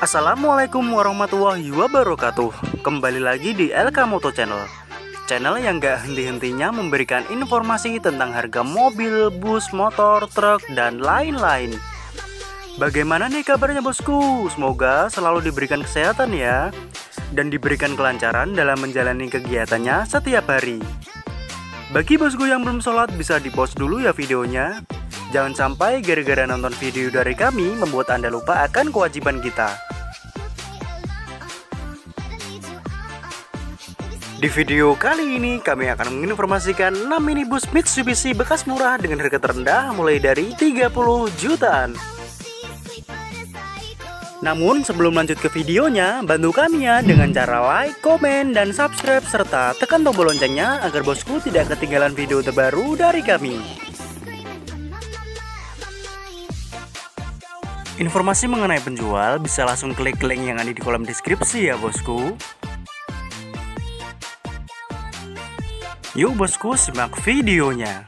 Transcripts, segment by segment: Assalamualaikum warahmatullahi wabarakatuh. Kembali lagi di LK Moto Channel, channel yang gak henti-hentinya memberikan informasi tentang harga mobil, bus, motor, truk, dan lain-lain. Bagaimana nih kabarnya bosku? Semoga selalu diberikan kesehatan ya, dan diberikan kelancaran dalam menjalani kegiatannya setiap hari. Bagi bosku yang belum sholat, bisa di-pause dulu ya videonya. Jangan sampai gara-gara nonton video dari kami membuat Anda lupa akan kewajiban kita. Di video kali ini kami akan menginformasikan 6 minibus Mitsubishi bekas murah dengan harga terendah mulai dari 30 jutaan. Namun sebelum lanjut ke videonya, bantu kami ya dengan cara like, komen, dan subscribe, serta tekan tombol loncengnya agar bosku tidak ketinggalan video terbaru dari kami. Informasi mengenai penjual bisa langsung klik link yang ada di kolom deskripsi ya bosku. Yuk bosku, simak videonya.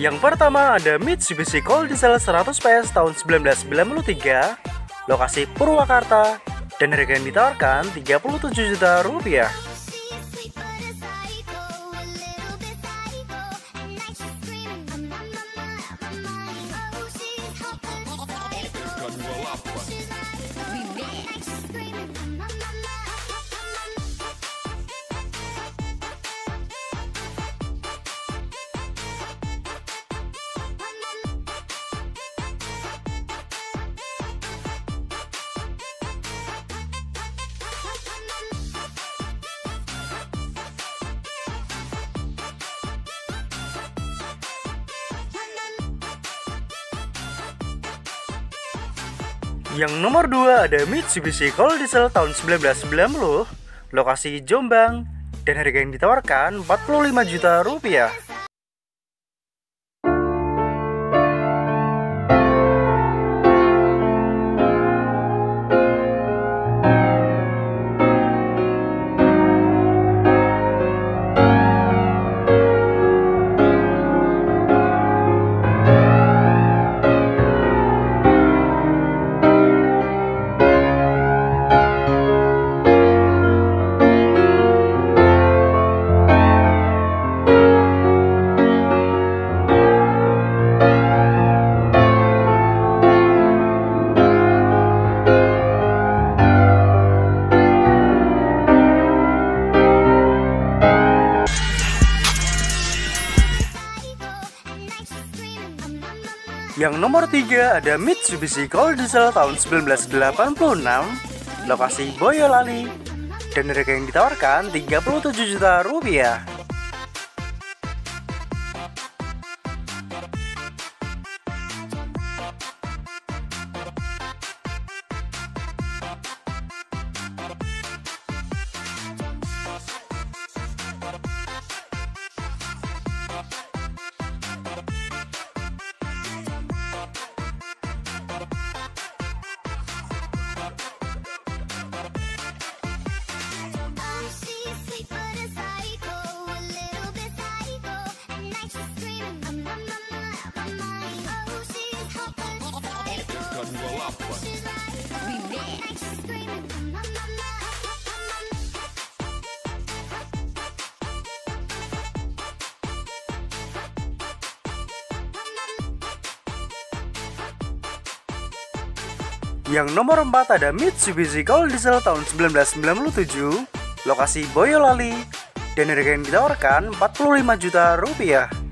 Yang pertama ada Mitsubishi Coltdiesel 100 PS tahun 1993, lokasi Purwakarta, dan harga yang ditawarkan 37 juta rupiah. Yang nomor 2 ada Mitsubishi Coltdiesel tahun 1990, lokasi Jombang, dan harga yang ditawarkan 45 juta rupiah. Yang nomor 3 ada Mitsubishi Coltdiesel tahun 1986, lokasi Boyolali, dan harga yang ditawarkan 37 juta rupiah. Yang nomor 4 ada Mitsubishi Coltdiesel tahun 1997, lokasi Boyolali, dan harga yang ditawarkan 45 juta rupiah.